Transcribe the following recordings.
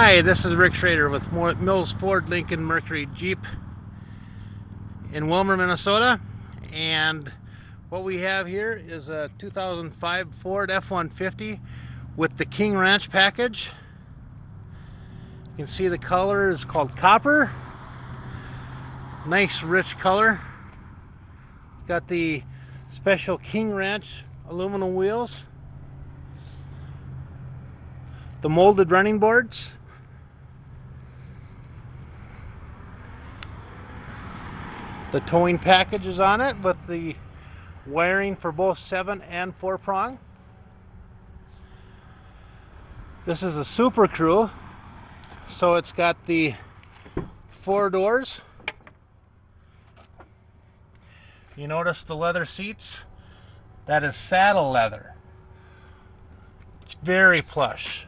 Hi, this is Rick Schrader with Mills Ford Lincoln Mercury Jeep in Willmar, Minnesota, and what we have here is a 2005 Ford F150 with the King Ranch package. You can see the color is called copper. Nice rich color. It's got the special King Ranch aluminum wheels, the molded running boards, the towing package is on it with the wiring for both 7- and 4- prong. This is a Super Crew, so it's got the 4 doors. You notice the leather seats, that is saddle leather. It's very plush.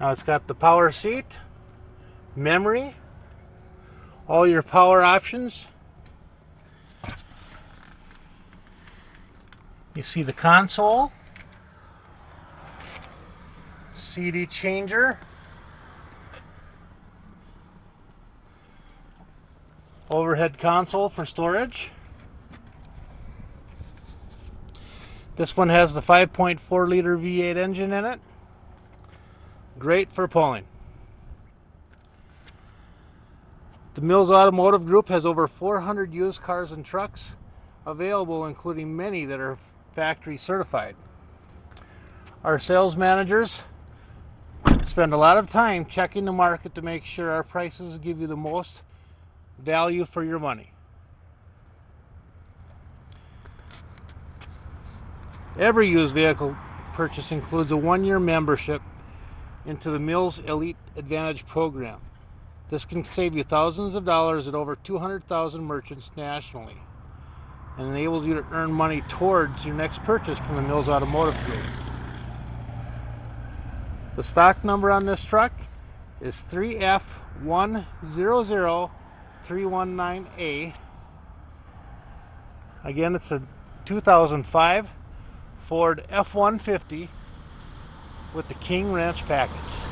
Now it's got the power seat, memory, all your power options. You see the console, CD changer, overhead console for storage. This one has the 5.4 liter V8 engine in it. Great for pulling. The Mills Automotive Group has over 400 used cars and trucks available, including many that are factory certified. Our sales managers spend a lot of time checking the market to make sure our prices give you the most value for your money. Every used vehicle purchase includes a 1-year membership into the Mills Elite Advantage program. This can save you thousands of dollars at over 200,000 merchants nationally and enables you to earn money towards your next purchase from the Mills Automotive Group. The stock number on this truck is 3F100319A. Again, it's a 2005 Ford F-150 with the King Ranch package.